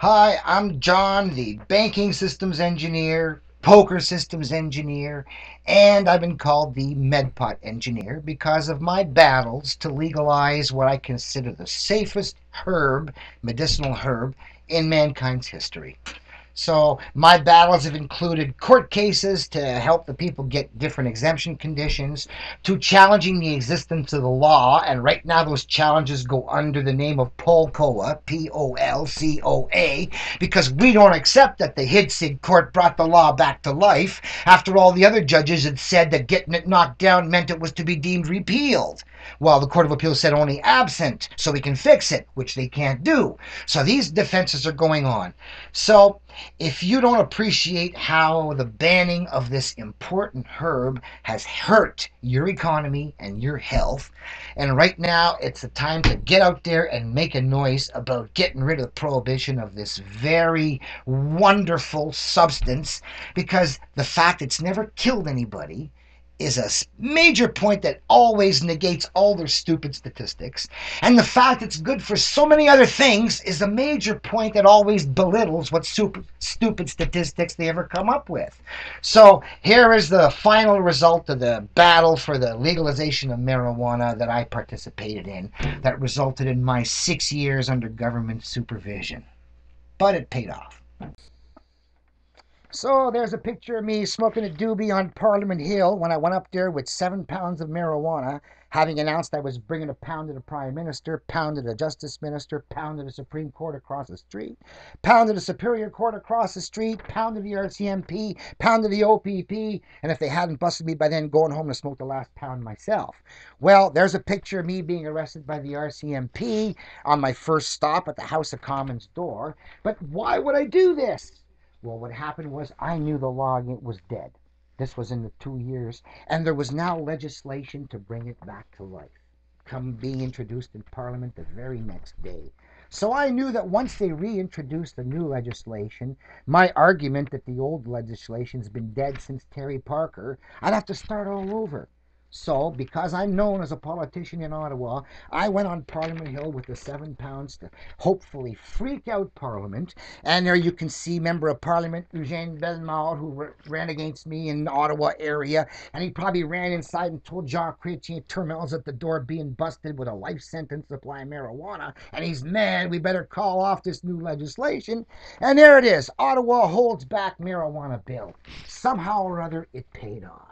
Hi, I'm John, the banking systems engineer, poker systems engineer, and I've been called the MedPot engineer because of my battles to legalize what I consider the safest herb, medicinal herb, in mankind's history. So my battles have included court cases to help the people get different exemption conditions, to challenging the existence of the law, and right now those challenges go under the name of Polcoa, P-O-L-C-O-A, because we don't accept that the Hidsig court brought the law back to life after all the other judges had said that getting it knocked down meant it was to be deemed repealed. Well, the Court of Appeals said only absent, so we can fix it, which they can't do. So these defenses are going on. So if you don't appreciate how the banning of this important herb has hurt your economy and your health, and right now it's the time to get out there and make a noise about getting rid of the prohibition of this very wonderful substance, because the fact it's never killed anybody is a major point that always negates all their stupid statistics. And the fact it's good for so many other things is a major point that always belittles what super stupid statistics they ever come up with. So here is the final result of the battle for the legalization of marijuana that I participated in, that resulted in my 6 years under government supervision. But it paid off. So there's a picture of me smoking a doobie on Parliament Hill when I went up there with 7 pounds of marijuana, having announced I was bringing a pound to the Prime Minister, pound to the Justice Minister, pound to the Supreme Court across the street, pound to the Superior Court across the street, pound to the RCMP, pound to the OPP, and if they hadn't busted me by then, going home to smoke the last pound myself. Well, there's a picture of me being arrested by the RCMP on my first stop at the House of Commons door. But why would I do this? Well, what happened was I knew the law was dead. This was in the 2 years, and there was now legislation to bring it back to life, come being introduced in Parliament the very next day. So I knew that once they reintroduced the new legislation, my argument that the old legislation's been dead since Terry Parker, I'd have to start all over. So, because I'm known as a politician in Ottawa, I went on Parliament Hill with the 7 pounds to hopefully freak out Parliament. And there you can see Member of Parliament Eugène Bellemare, who ran against me in the Ottawa area. And he probably ran inside and told Jean Chrétien Turmel's at the door being busted with a life sentence supplying marijuana. And he's mad, we better call off this new legislation. And there it is, Ottawa holds back marijuana bill. Somehow or other, it paid off.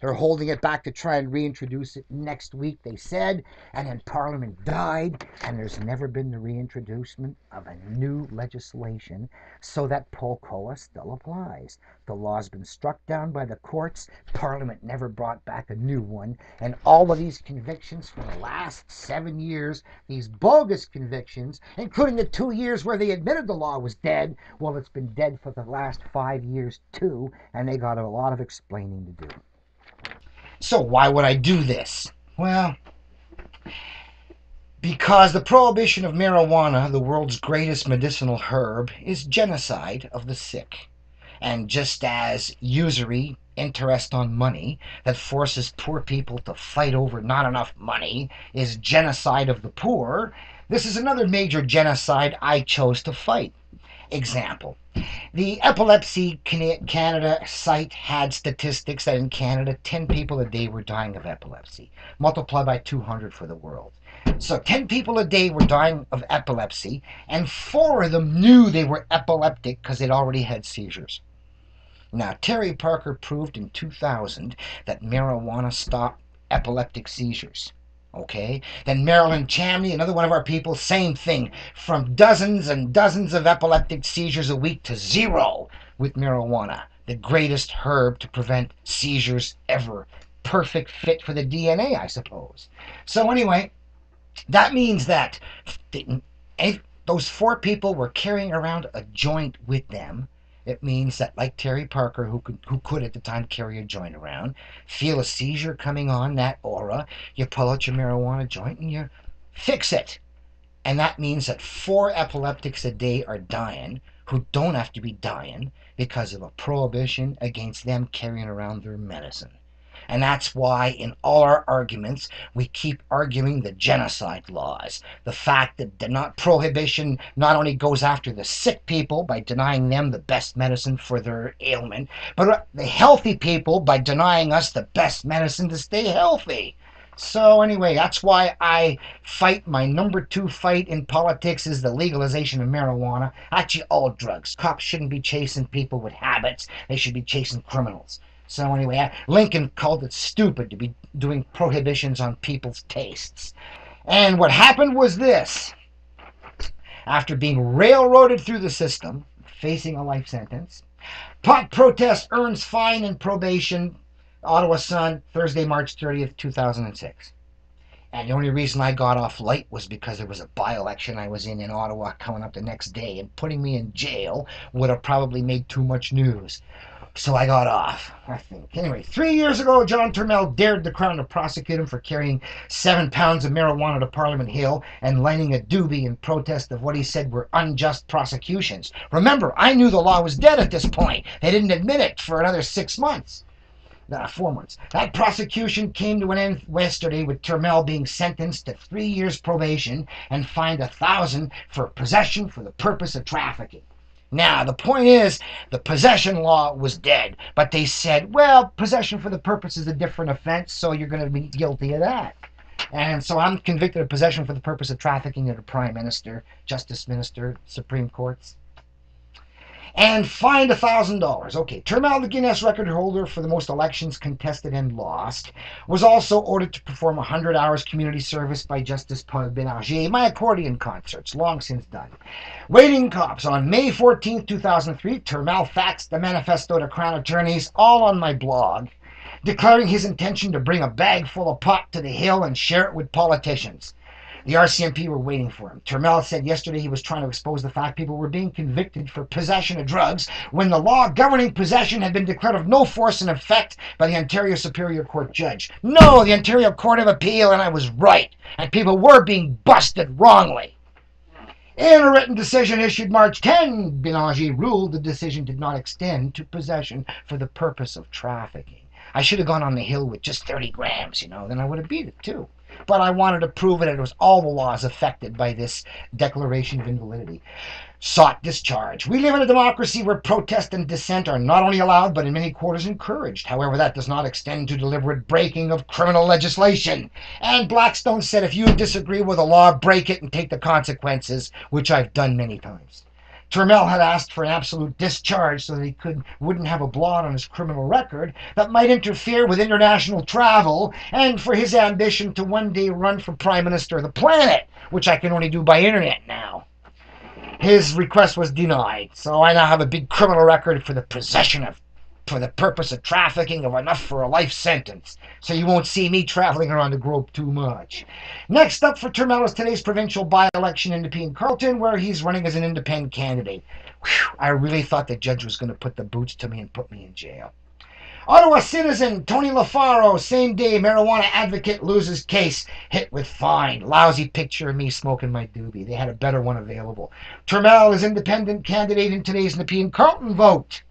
They're holding it back to try and reintroduce it next week, they said, and then Parliament died, and there's never been the reintroduction of a new legislation, so that Polcoa still applies. The law's been struck down by the courts, Parliament never brought back a new one, and all of these convictions for the last 7 years, these bogus convictions, including the 2 years where they admitted the law was dead, well, it's been dead for the last 5 years too, and they got a lot of explaining to do. So why would I do this? Well, because the prohibition of marijuana, the world's greatest medicinal herb, is genocide of the sick. And just as usury, interest on money, that forces poor people to fight over not enough money, is genocide of the poor, this is another major genocide I chose to fight. Example. The Epilepsy Canada site had statistics that in Canada 10 people a day were dying of epilepsy, multiplied by 200 for the world. So 10 people a day were dying of epilepsy, and 4 of them knew they were epileptic because they'd already had seizures. Now, Terry Parker proved in 2000 that marijuana stopped epileptic seizures. Okay, then Marilyn Chamney, another one of our people, same thing, from dozens and dozens of epileptic seizures a week to 0 with marijuana, the greatest herb to prevent seizures ever. Perfect fit for the DNA, I suppose. So anyway, that means that those 4 people were carrying around a joint with them. It means that, like Terry Parker, who could at the time carry a joint around, feel a seizure coming on, that aura, you pull out your marijuana joint and you fix it. And that means that 4 epileptics a day are dying who don't have to be dying because of a prohibition against them carrying around their medicine. And that's why in all our arguments we keep arguing the genocide laws, the fact that prohibition not only goes after the sick people by denying them the best medicine for their ailment, but the healthy people by denying us the best medicine to stay healthy. So anyway, that's why I fight. My #2 fight in politics is the legalization of marijuana. Actually, all drugs. Cops shouldn't be chasing people with habits. They should be chasing criminals. So anyway, Lincoln called it stupid to be doing prohibitions on people's tastes. And what happened was this. After being railroaded through the system, facing a life sentence, pot protest earns fine and probation. Ottawa Sun, Thursday, March 30th, 2006. And the only reason I got off light was because there was a by-election I was in Ottawa coming up the next day, and putting me in jail would have probably made too much news. So I got off, I think. Anyway, 3 years ago, John Turmel dared the Crown to prosecute him for carrying 7 pounds of marijuana to Parliament Hill and lighting a doobie in protest of what he said were unjust prosecutions. Remember, I knew the law was dead at this point. They didn't admit it for another 6 months. 4 months. That prosecution came to an end yesterday, with Turmel being sentenced to 3 years probation and fined $1,000 for possession for the purpose of trafficking. Now, the point is, the possession law was dead, but they said, well, possession for the purpose is a different offense, so you're going to be guilty of that. And so I'm convicted of possession for the purpose of trafficking to the Prime Minister, Justice Minister, Supreme Courts. And fined $1,000. Okay, Turmel, the Guinness record holder for the most elections contested and lost, was also ordered to perform 100 hours community service by Justice Paul Bélanger, my accordion concerts, long since done. Waiting cops. On May 14, 2003, Turmel faxed the manifesto to Crown attorneys, all on my blog, declaring his intention to bring a bag full of pot to the Hill and share it with politicians. The RCMP were waiting for him. Turmel said yesterday he was trying to expose the fact people were being convicted for possession of drugs when the law governing possession had been declared of no force and effect by the Ontario Superior Court judge. No, the Ontario Court of Appeal, and I was right. And people were being busted wrongly. In a written decision issued March 10, Bélanger ruled the decision did not extend to possession for the purpose of trafficking. I should have gone on the Hill with just 30 grams, you know, then I would have beat it too. But I wanted to prove that it was all the laws affected by this declaration of invalidity. Sought discharge. We live in a democracy where protest and dissent are not only allowed, but in many quarters encouraged. However, that does not extend to deliberate breaking of criminal legislation. And Blackstone said, if you disagree with a law, break it and take the consequences, which I've done many times. Turmel had asked for an absolute discharge so that he wouldn't have a blot on his criminal record that might interfere with international travel, and for his ambition to one day run for Prime Minister of the planet, which I can only do by internet now. His request was denied, so I now have a big criminal record for the possession of, for the purpose of trafficking of enough for a life sentence. So you won't see me traveling around the globe too much. Next up for Turmel is today's provincial by-election in Nepean Carlton, where he's running as an independent candidate. Whew, I really thought the judge was going to put the boots to me and put me in jail. Ottawa citizen Tony LaFaro, same day, marijuana advocate loses case, hit with fine. Lousy picture of me smoking my doobie. They had a better one available. Turmel is independent candidate in today's Nepean Carlton vote.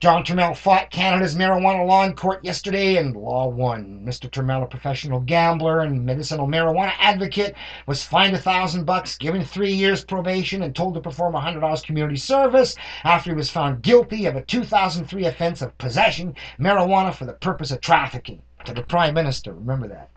John Turmel fought Canada's marijuana law in court yesterday, and law won. Mr. Turmel, a professional gambler and medicinal marijuana advocate, was fined $1,000, given 3 years probation, and told to perform 100 hours community service after he was found guilty of a 2003 offense of possession marijuana for the purpose of trafficking. To the Prime Minister, remember that.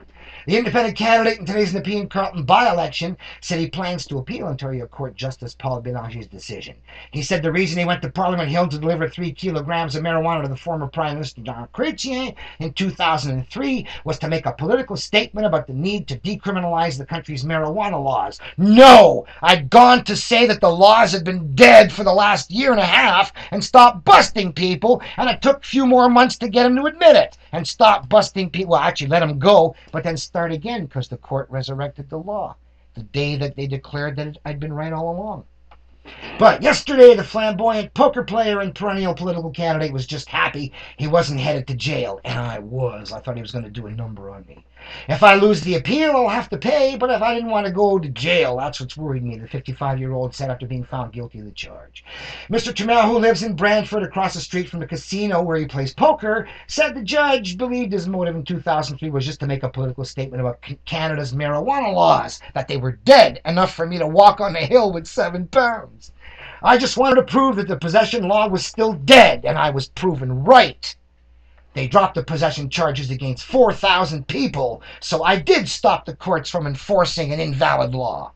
The independent candidate in today's Nepean Carlton by-election said he plans to appeal Ontario Court Justice Paul Bélanger's decision. He said the reason he went to Parliament Hill to deliver 3 kilograms of marijuana to the former Prime Minister Jean Chrétien in 2003 was to make a political statement about the need to decriminalize the country's marijuana laws. No! I'd gone to say that the laws had been dead for the last 1.5 years and stop busting people, and it took a few more months to get him to admit it and stop busting people. Well, actually let him go, but then start again, because the court resurrected the law the day that they declared that I'd been right all along. But yesterday, the flamboyant poker player and perennial political candidate was just happy he wasn't headed to jail, and I was. I thought he was going to do a number on me. If I lose the appeal, I'll have to pay, but if I didn't want to go to jail, that's what's worried me, the 55-year-old said after being found guilty of the charge. Mr. Turmel, who lives in Brantford across the street from the casino where he plays poker, said the judge believed his motive in 2003 was just to make a political statement about Canada's marijuana laws, that they were dead, enough for me to walk on the hill with 7 pounds. I just wanted to prove that the possession law was still dead, and I was proven right. They dropped the possession charges against 4,000 people, so I did stop the courts from enforcing an invalid law.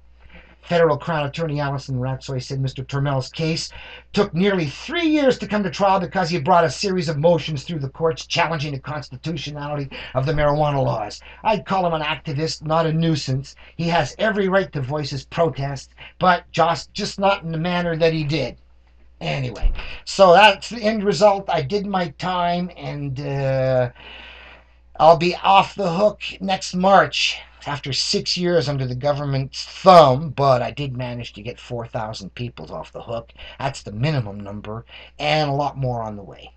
Federal Crown Attorney Allison Ratsoy said Mr. Turmel's case took nearly 3 years to come to trial because he brought a series of motions through the courts challenging the constitutionality of the marijuana laws. I'd call him an activist, not a nuisance. He has every right to voice his protests, but just not in the manner that he did. Anyway, so that's the end result. I did my time, and I'll be off the hook next March after 6 years under the government's thumb, but I did manage to get 4,000 people off the hook. That's the minimum number, and a lot more on the way.